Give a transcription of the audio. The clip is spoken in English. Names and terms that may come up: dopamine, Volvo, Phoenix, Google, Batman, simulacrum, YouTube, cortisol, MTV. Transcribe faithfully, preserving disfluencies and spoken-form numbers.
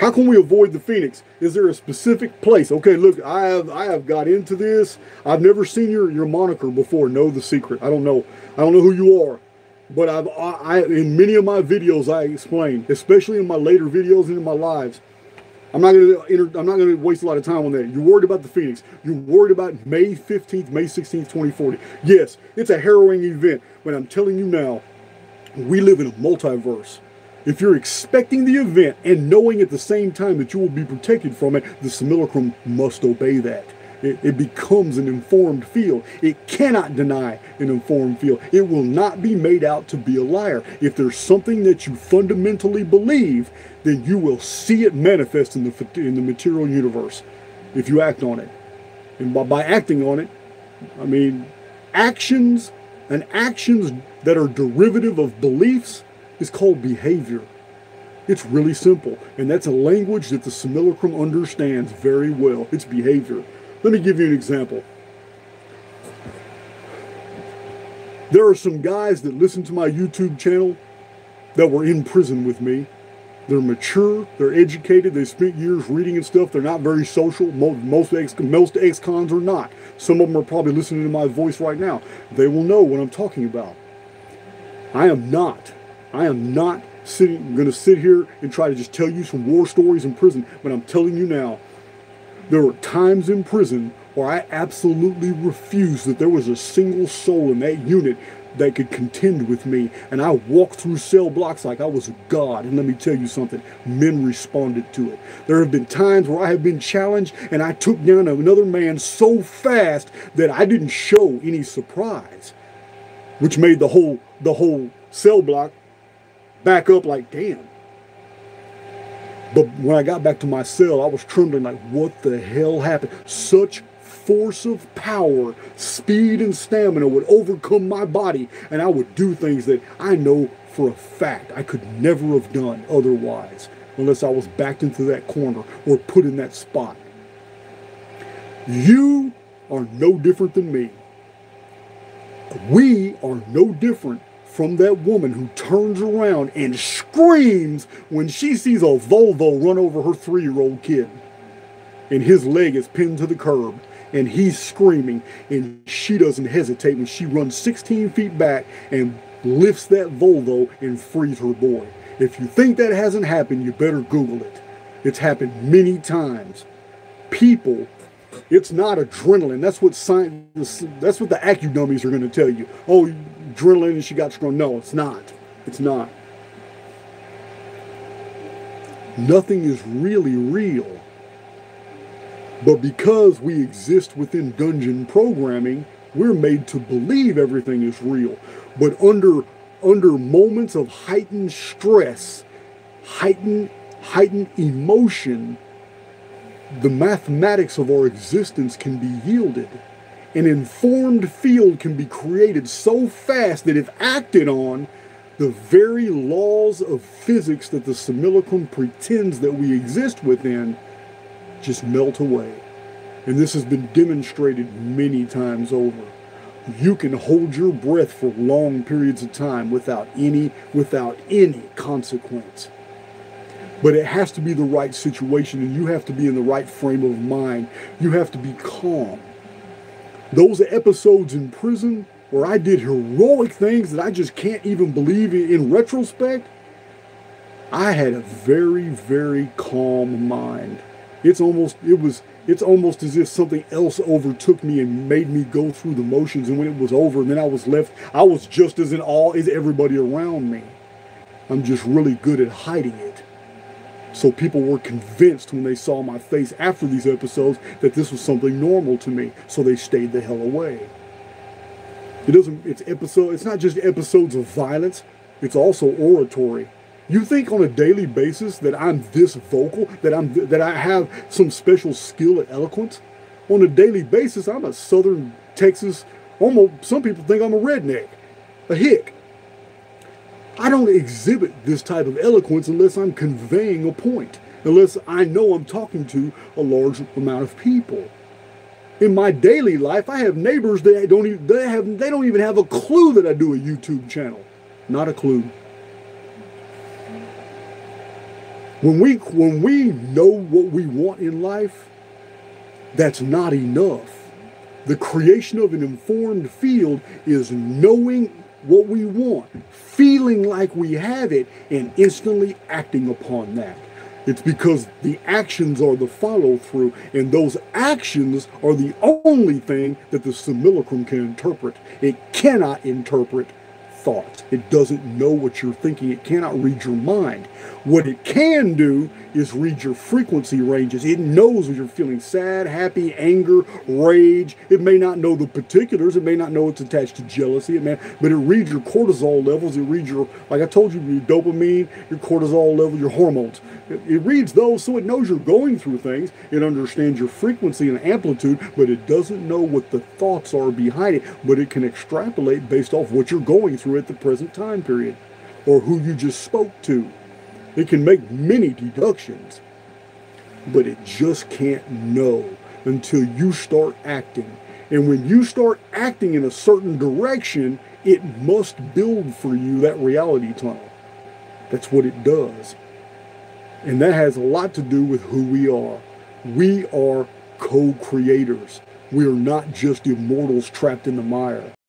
How can we avoid the Phoenix? Is there a specific place? Okay, look, I have I have got into this. I've never seen your your moniker before. Know the secret. I don't know. I don't know who you are, but I've I, I in many of my videos I explain, especially in my later videos and in my lives. I'm not gonna I'm not gonna waste a lot of time on that. You're worried about the Phoenix. You're worried about May fifteenth, May sixteenth, twenty forty. Yes, it's a harrowing event, but I'm telling you now, we live in a multiverse. If you're expecting the event and knowing at the same time that you will be protected from it, the simulacrum must obey that. It, it becomes an informed field. It cannot deny an informed field. It will not be made out to be a liar. If there's something that you fundamentally believe, then you will see it manifest in the, in the material universe if you act on it. And by, by acting on it, I mean actions, and actions that are derivative of beliefs is called behavior. It's really simple, and that's a language that the simulacrum understands very well. It's behavior. Let me give you an example. There are some guys that listen to my YouTube channel that were in prison with me. They're mature, they're educated, they spent years reading and stuff, they're not very social, most ex-cons are not. Some of them are probably listening to my voice right now. They will know what I'm talking about. I am not, I am not sitting, gonna sit here and try to just tell you some war stories in prison, but I'm telling you now, there were times in prison where I absolutely refused that there was a single soul in that unit that could contend with me. And I walked through cell blocks like I was a god. And let me tell you something, men responded to it. There have been times where I have been challenged and I took down another man so fast that I didn't show any surprise, which made the whole, the whole cell block back up like, damn. But when I got back to my cell, I was trembling like, what the hell happened? Such force of power, speed, and stamina would overcome my body, and I would do things that I know for a fact I could never have done otherwise, unless I was backed into that corner or put in that spot. You are no different than me. We are no different from that woman who turns around and screams when she sees a Volvo run over her three-year-old kid and his leg is pinned to the curb and he's screaming, and she doesn't hesitate when she runs sixteen feet back and lifts that Volvo and frees her boy. If you think that hasn't happened, you better Google it. It's happened many times. People, it's not adrenaline. That's what science, that's what the acudummies are going to tell you. Oh, adrenaline and she got strong. No, it's not. It's not. Nothing is really real. But because we exist within dungeon programming, we're made to believe everything is real. But under under moments of heightened stress, heightened heightened emotion, the mathematics of our existence can be yielded. An informed field can be created so fast that if acted on, the very laws of physics that the simulacrum pretends that we exist within just melt away. And this has been demonstrated many times over. You can hold your breath for long periods of time without any, without any consequence. But it has to be the right situation, and you have to be in the right frame of mind. You have to be calm. Those episodes in prison where I did heroic things that I just can't even believe in, in retrospect, I had a very, very calm mind. It's almost, it was, it's almost as if something else overtook me and made me go through the motions. And when it was over and then I was left, I was just as in awe as everybody around me. I'm just really good at hiding it. So people were convinced when they saw my face after these episodes that this was something normal to me. So they stayed the hell away. It doesn't, it's episode, it's not just episodes of violence. It's also oratory. You think on a daily basis that I'm this vocal, that I'm, th that I have some special skill at eloquence? On a daily basis, I'm a Southern Texas, almost, some people think I'm a redneck, a hick. I don't exhibit this type of eloquence unless I'm conveying a point, unless I know I'm talking to a large amount of people. In my daily life, I have neighbors that don't even, they have, they don't even have a clue that I do a YouTube channel. Not a clue. When we, when we know what we want in life, that's not enough. The creation of an informed field is knowing what we want, feeling like we have it, and instantly acting upon that. It's because the actions are the follow-through, and those actions are the only thing that the simulacrum can interpret. It cannot interpret thoughts. It doesn't know what you're thinking. It cannot read your mind. What it can do is read your frequency ranges. It knows when you're feeling sad, happy, anger, rage. It may not know the particulars. It may not know it's attached to jealousy. It may, but it reads your cortisol levels. It reads your, like I told you, your dopamine, your cortisol level, your hormones. It, it reads those, so it knows you're going through things. It understands your frequency and amplitude, but it doesn't know what the thoughts are behind it. But it can extrapolate based off what you're going through at the present time period, or who you just spoke to. It can make many deductions, but it just can't know until you start acting. And when you start acting in a certain direction, it must build for you that reality tunnel. That's what it does. And that has a lot to do with who we are. We are co-creators. We are not just immortals trapped in the mire.